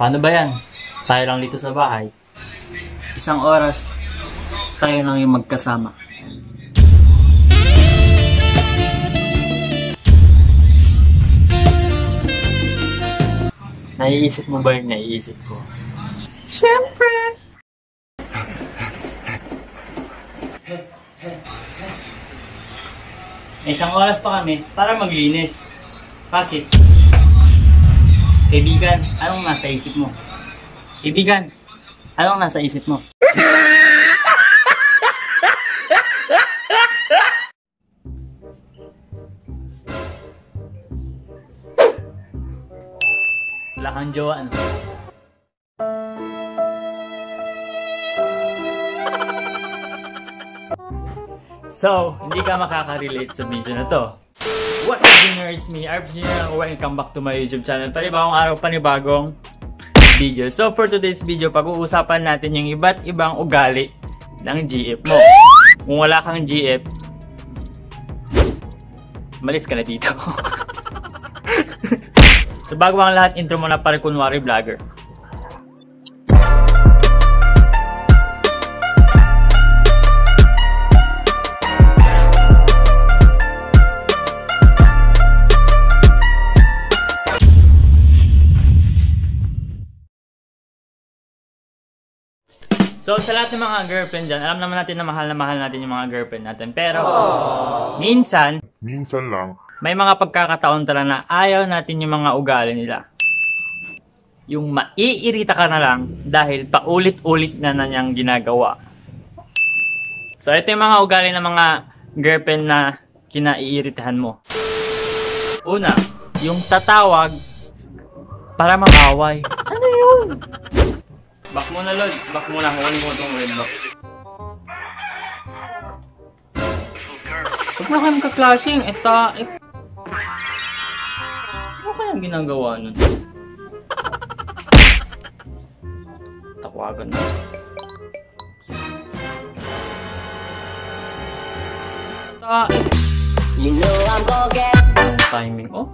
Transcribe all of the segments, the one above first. Paano ba yan? Tayo lang dito sa bahay. Isang oras, tayo lang yung magkasama. Naiisip mo ba yung naiisip ko? Siyempre! Isang oras pa kami para maglinis. Bakit? Kaibigan, anong nasa isip mo? Kaibigan, anong nasa isip mo? Wala kang jowa, ano? So, hindi ka makaka-relate sa video na to. What's up, Junior? It's me, Arpz Jr. Welcome back to my YouTube channel. Panibagong araw, panibagong video. So, for today's video, pag-uusapan natin yung iba't ibang ugali ng GF mo. Kung wala kang GF, malis ka na dito. So, bago ang lahat, intro muna para kunwari vlogger. So, sa lahat ng mga girlfriend dyan, alam naman natin na mahal natin yung mga girlfriend natin. Pero, minsan lang, may mga pagkakataon talaga na ayaw natin yung mga ugali nila. Yung maiirita ka na lang dahil paulit-ulit na niyang ginagawa. So, ito yung mga ugali ng mga girlfriend na kinaiiritahan mo. Una, yung tatawag para mag-away. Ano yun? Back muna, Lord. Back muna. Huwag mo itong red box. Huwag mo kayong ka-clashing. Eta... Ano kayang ginagawa nun? Tawagan na. Eta... Timing. Oh.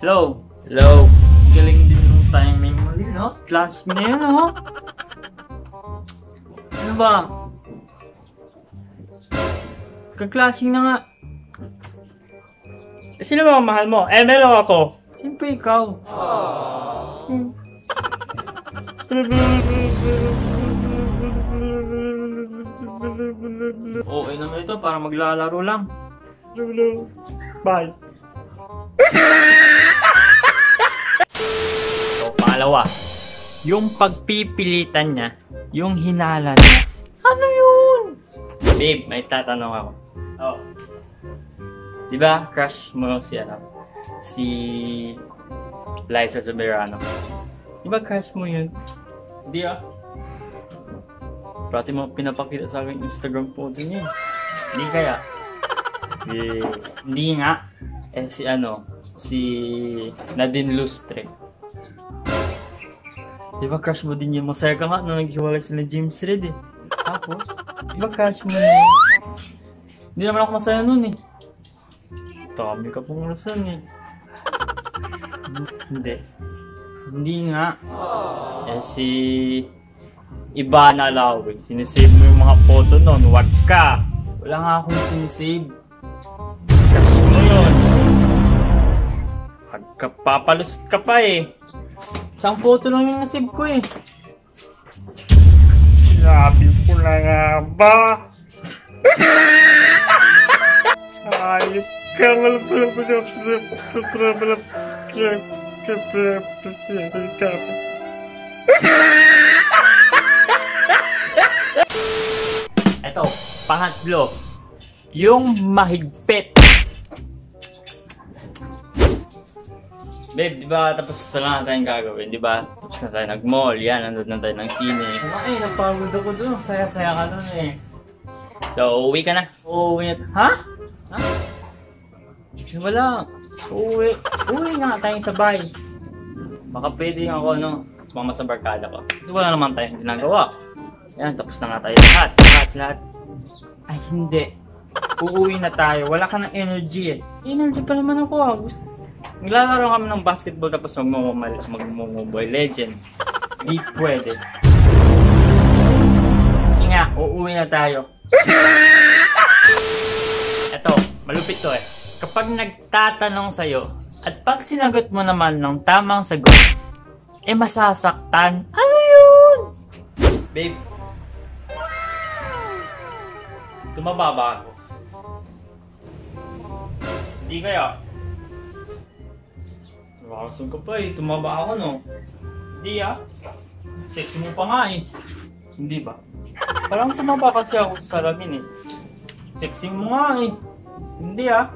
Hello. Hello. Galing din yung timing mo din, no? Clash na yun, no? Ano ba? Kaklashing na nga. Sino ba ang mahal mo? ML o ako? Siyempre ikaw. Okay naman ito, para maglalaro lang. Bye. Dalawa, yung pagpipilitan niya, yung hinala niya. Ano yun? Babe, may tatanong ako. Oh. Diba, crush mo si Liza Soberano. Diba, crush mo yun? Hindi ah. Prati mo pinapakita sa akin Instagram photo niya. Hindi kaya? Hindi nga. Eh si si Nadine Lustre. Diba crush mo din yun? Masaya ka nga nung naghiwalay sila James Reid eh. Tapos, diba crush mo yun? Hindi naman ako masaya nun eh. Tommy ka pong rason eh. Hindi. Hindi nga. Eh si... Ivana Lawin. Sinisave mo yung mga photo nun. Huwag ka! Wala nga akong sinisave. Crush mo yun. Pagkapapalusot ka pa eh. Isang photo lang yung nasib ko eh. Sabi ko na nga ba? Ayop ka. Eto, pangatlo. Yung mahigpit. Babe, di ba tapos wala na tayong gagawin, di ba? Tapos na tayo nag-mall, yan, nandun na tayo ng kine. Ay, napagod ako doon. Saya-saya ka doon eh. So, uwi ka na. Uwi na. Ha? Ha? Wala. Uwi. Uwi na tayong sabay. Baka pwede ako, sumama sa barkada ko. So, wala naman tayong ginagawa. Yan, tapos na nga tayo lahat. Lahat. Ay, hindi. Uuwi na tayo. Wala ka ng energy eh. Energy pa naman ako ah. Naglalaro kami ng basketball tapos magmumobile legend. Hindi pwede. Inga, uuwi na tayo. Eto, malupit to eh. Kapag nagtatanong sa'yo, at pag sinagot mo naman ng tamang sagot, eh masasaktan. Ano yun? Babe, tumaba ba ako? Hindi kaya? Nakakasong ka pa eh, tumaba ako no? Hindi ah. Sexy mo pa nga eh. Hindi ba? Parang tumaba kasi ako sa salamin eh. Sexy mo nga eh. Hindi ah.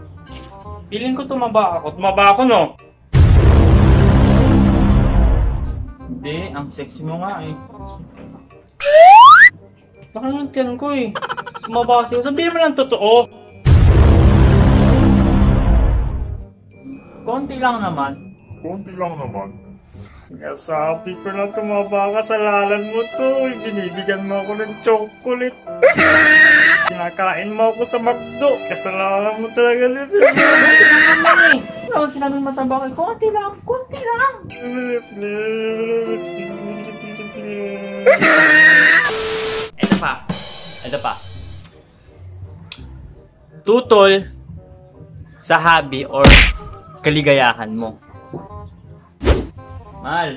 Piling ko tumaba ako. Tumaba ako no? Hindi, ang sexy mo nga eh. Baka nangtiyan ko eh. Tumaba kasi ako. Sabihin mo lang totoo. Konti lang naman. Konti lang naman. Nasabi ko na tumaba ka sa lalan mo to. Binibigyan mo ako ng chocolate. Kinakain mo ako sa McDo. Kasalanan mo talaga na. Huwag sinabing mataba kayo. Konti lang. Konti lang. Ito pa. Ito pa. Tutol sa hobby or kaligayahan mo. Mahal,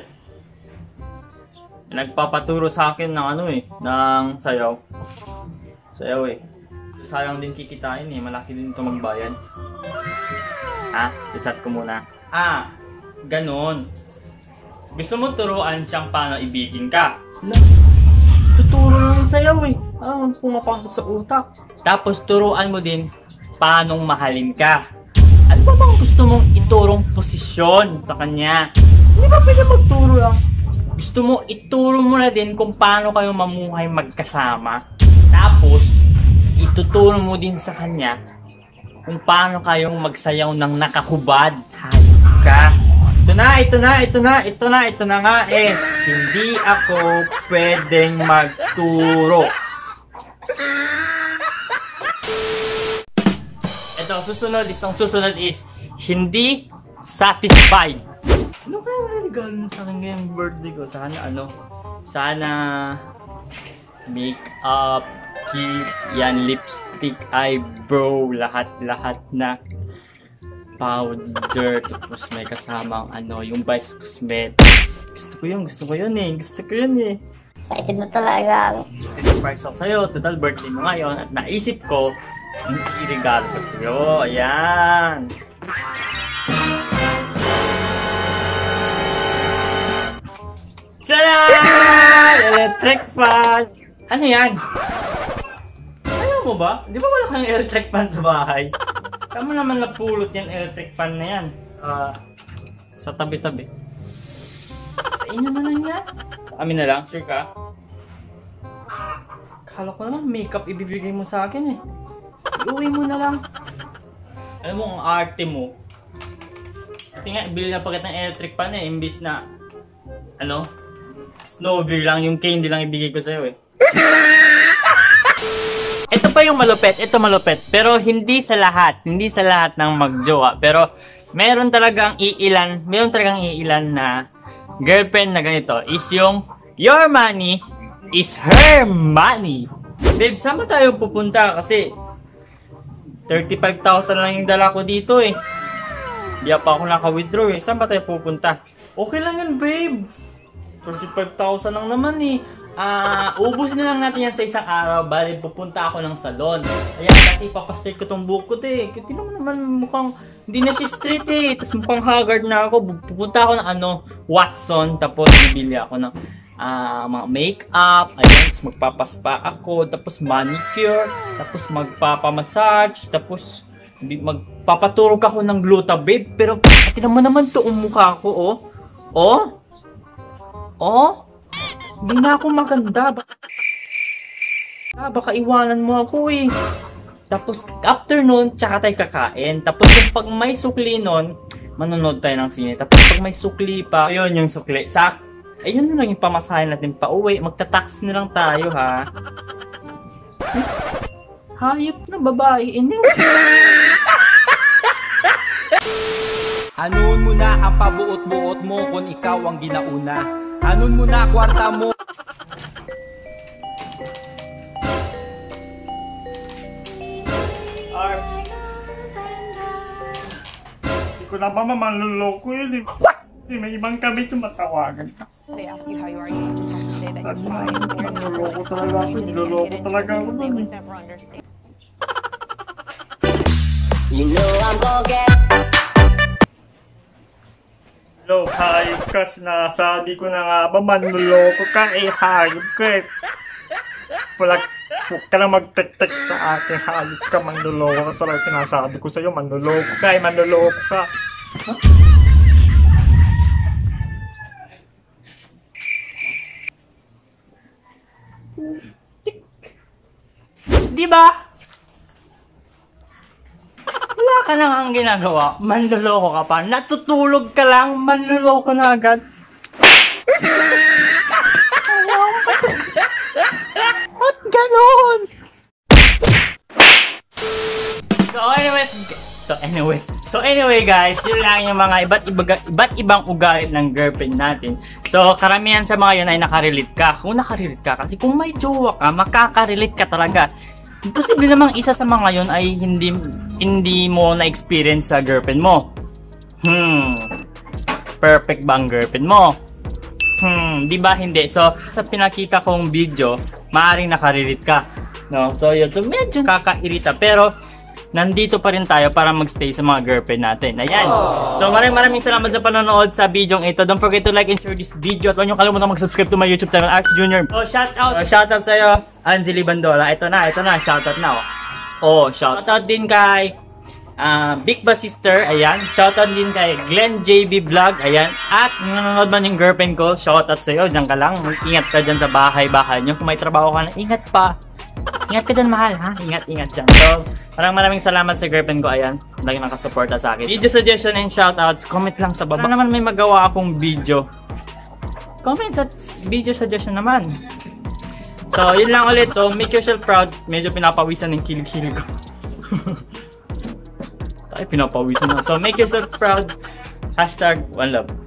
nagpapaturo sa akin ng ano eh, ng sayaw. Sayaw eh. Sayang din kikitain eh, malaki din ito magbayan. Ha? I-chat ko muna. Ah, ganun. Gusto mo turuan siyang paano ibigin ka? Tuturo ng sayaw eh. Ah, pumapasok sa utak. Tapos turuan mo din paanong mahalin ka. Ano ba bang gusto mong iturong posisyon sa kanya? Hindi ba pwede magturo lang? Gusto mo, ituro mo na din kung paano kayo mamuhay magkasama. Tapos, ituturo mo din sa kanya kung paano kayong magsayaw ng nakahubad. Hayop ka. Ito na, ito na, ito na, ito na, ito na nga eh. Hindi ako pwedeng magturo. Ang susunod is, hindi satisfied. Ano kaya regalo na sa akin ngayong birthday ko? Sana ano? Sana make-up, kit, yan, lipstick, eyebrow, lahat-lahat na powder. Tapos may kasamang ano, yung Vice Cosmetics. Gusto ko yun eh. Excited mo talaga. Surprise ako sa'yo. Total birthday mo ngayon at naisip ko i-regalo ko sa'yo. Ayan. Tadaan! Electric fan! Ano yan? Ayaw mo ba? Di ba wala kang electric fan sa bahay? Kamu naman napulot yan electric fan na yan. Sa tabi-tabi. Sa inyo na lang yan. Amin na lang? Sure ka? Akala ko naman makeup ibibigay mo sa akin eh. Uwi mo na lang. Alam mo, ang arte mo. Kasi nga, bili na pagkat ng electric pan eh. Imbis na, ano, snow beer lang. Yung candy lang ibigay ko sa'yo eh. Ito pa yung malupet. Ito malupet. Pero hindi sa lahat. Hindi sa lahat ng magjowa. Pero, meron talagang iilan na girlfriend na ganito is yung your money is her money. Babe, saan ba tayo pupunta? Kasi 35,000 lang yung dala ko dito eh. Hindi pa ako naka-withdraw eh. Saan ba tayo pupunta? Okay lang yan babe. 35,000 lang naman eh. Ubus na lang natin yan sa isang araw. Bali, pupunta ako ng salon. Ayan, kasi ipapastrate ko tong bukot eh. Kasi naman mukhang hindi na siya straight eh. Tapos mukhang haggard na ako. Pupunta ako ng ano, Watson. Tapos bibili ako ng mga makeup. Ayan, tapos magpapaspa ako. Tapos manicure. Tapos magpapamassage. Tapos magpapaturog ako ng glutabib. Pero tignan mo naman to mukha ko oh. Oh? Oh? Hindi na ako maganda. Baka iwanan mo ako eh. Tapos, after nun, tsaka tayo kakain. Tapos, pag may sukli nun, manonood tayo ng sine. Tapos, pag may sukli pa, ayun yung sukli. Ayun na lang yung pamasahin natin pa. Uwi, magta-taxi na lang tayo, ha? Hayop na babae. Anyway. Anuun mo na ang pabuot-buot mo kung ikaw ang ginauna. Anuun mo na kwarta mo. Arpz. Hindi ko na ba mamanluloko yun eh. What? May ibang kami tumatawagan. They ask you how you are, you just have to say that you're fine. Niloloko talaga ako. Niloloko talaga ako. They would never understand. You know I'm gonna get. Hello, hayop ka. Sinasabi ko na nga ba, manloloko ka eh, hayop ka eh. Huwag ka lang magtek-tek sa akin, hayop ka, manloloko ka talaga. Sinasabi ko sa'yo, manloloko ka eh, manloloko ka. Diba? Wala ka nang ang ginagawa, manloloko ka pa, natutulog ka lang, manloloko na agad. Ba't ganon? So anyway guys, yun lang yung mga iba't ibang ugali ng girlfriend natin. So karamihan sa mga yun ay nakarelate ka. Kung nakarelate ka, kasi kung may jowa ka, makakarelate ka talaga. Posible namang isa sa mga yon ay hindi mo na-experience sa girlfriend mo. Perfect bang girlfriend mo? Di ba hindi? So, sa pinakita kong video, maaaring nakarelate ka. No? So, yun. So, medyo kakairita. Pero, nandito pa rin tayo para magstay sa mga girlfriend natin. Ayan. So, maraming salamat sa panonood sa video ito. Don't forget to like and share this video. At huwag niyong kalimutan mag-subscribe to my YouTube channel, Arpz Jr. So, shout out sa'yo, Angeli Bandola. Ito na. Shout out na. Shout out din kay Big Boss Sister. Ayan. Shout out din kay Glenn JB Vlog. Ayan. At nanonood man yung girlfriend ko, shout out sa'yo. Diyan ka lang. Ingat ka dyan sa bahay-bahay niyo. Kung may trabaho ka na, ingat pa. Ingat ka dyan, mahal, ha? Ingat dyan. So, maraming salamat sa girlfriend ko, ayan. Lagi nakasuporta sa akin. Video suggestion and shoutouts, comment lang sa baba. Para naman may magawa akong video. Comment at video suggestion naman. So, yun lang ulit. So, make yourself proud. Medyo pinapawisan ng kilig-kilig ko. Ay, pinapawisan na. So, make yourself proud. #OneLove.